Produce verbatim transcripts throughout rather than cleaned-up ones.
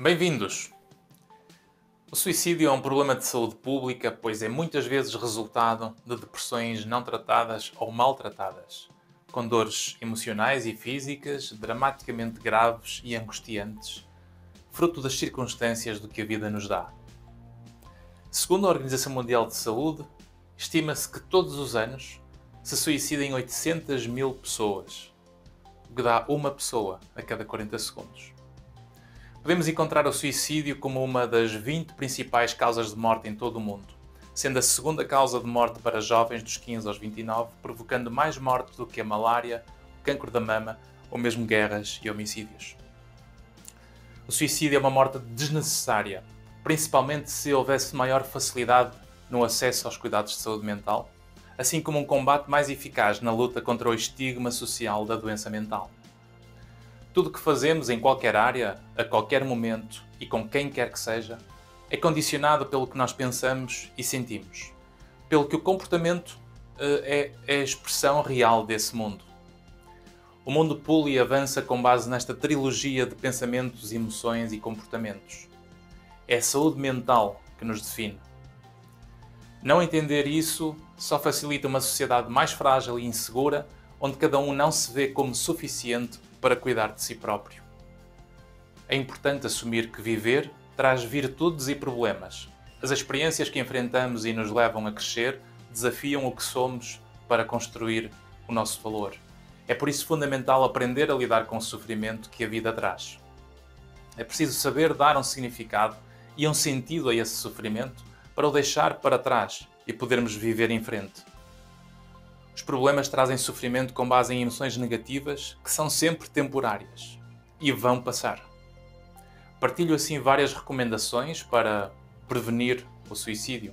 Bem-vindos! O suicídio é um problema de saúde pública, pois é muitas vezes resultado de depressões não tratadas ou maltratadas, com dores emocionais e físicas dramaticamente graves e angustiantes, fruto das circunstâncias do que a vida nos dá. Segundo a Organização Mundial de Saúde, estima-se que todos os anos se suicidem oitocentas mil pessoas, o que dá uma pessoa a cada quarenta segundos. Podemos encontrar o suicídio como uma das vinte principais causas de morte em todo o mundo, sendo a segunda causa de morte para jovens dos quinze aos vinte e nove, provocando mais mortes do que a malária, o cancro da mama ou mesmo guerras e homicídios. O suicídio é uma morte desnecessária, principalmente se houvesse maior facilidade no acesso aos cuidados de saúde mental, assim como um combate mais eficaz na luta contra o estigma social da doença mental. Tudo o que fazemos em qualquer área, a qualquer momento e com quem quer que seja, é condicionado pelo que nós pensamos e sentimos, pelo que o comportamento é a expressão real desse mundo. O mundo pula e avança com base nesta trilogia de pensamentos, emoções e comportamentos. É a saúde mental que nos define. Não entender isso só facilita uma sociedade mais frágil e insegura, onde cada um não se vê como suficiente para cuidar de si próprio. É importante assumir que viver traz virtudes e problemas. As experiências que enfrentamos e nos levam a crescer desafiam o que somos para construir o nosso valor. É por isso fundamental aprender a lidar com o sofrimento que a vida traz. É preciso saber dar um significado e um sentido a esse sofrimento para o deixar para trás e podermos viver em frente. Os problemas trazem sofrimento com base em emoções negativas que são sempre temporárias e vão passar. Partilho assim várias recomendações para prevenir o suicídio.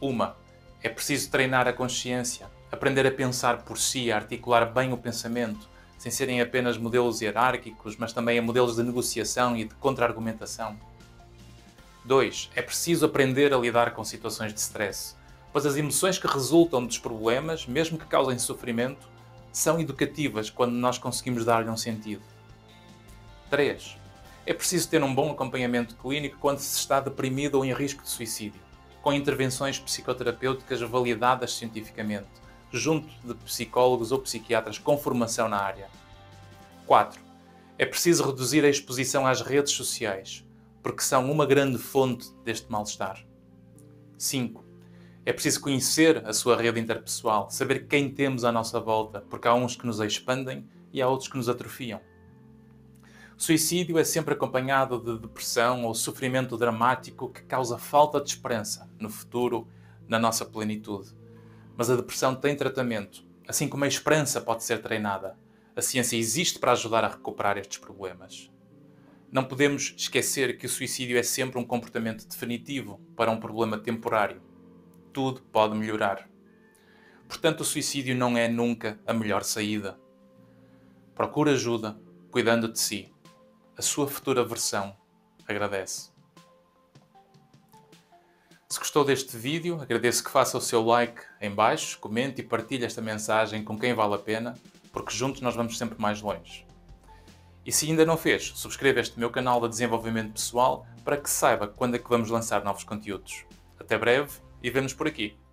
Uma, é preciso treinar a consciência, aprender a pensar por si, a articular bem o pensamento, sem serem apenas modelos hierárquicos, mas também a modelos de negociação e de contra-argumentação. Dois, é preciso aprender a lidar com situações de stress, pois as emoções que resultam dos problemas, mesmo que causem sofrimento, são educativas quando nós conseguimos dar-lhe um sentido. Três. É preciso ter um bom acompanhamento clínico quando se está deprimido ou em risco de suicídio, com intervenções psicoterapêuticas validadas cientificamente, junto de psicólogos ou psiquiatras com formação na área. Quatro. É preciso reduzir a exposição às redes sociais, porque são uma grande fonte deste mal-estar. Cinco. É preciso conhecer a sua rede interpessoal, saber quem temos à nossa volta, porque há uns que nos expandem e há outros que nos atrofiam. O suicídio é sempre acompanhado de depressão ou sofrimento dramático que causa falta de esperança no futuro, na nossa plenitude. Mas a depressão tem tratamento, assim como a esperança pode ser treinada. A ciência existe para ajudar a recuperar estes problemas. Não podemos esquecer que o suicídio é sempre um comportamento definitivo para um problema temporário. Tudo pode melhorar. Portanto, o suicídio não é nunca a melhor saída. Procura ajuda, cuidando de si. A sua futura versão agradece. Se gostou deste vídeo, agradeço que faça o seu like em baixo, comente e partilhe esta mensagem com quem vale a pena, porque juntos nós vamos sempre mais longe. E se ainda não fez, subscreva este meu canal de desenvolvimento pessoal para que saiba quando é que vamos lançar novos conteúdos. Até breve! E vemos por aqui.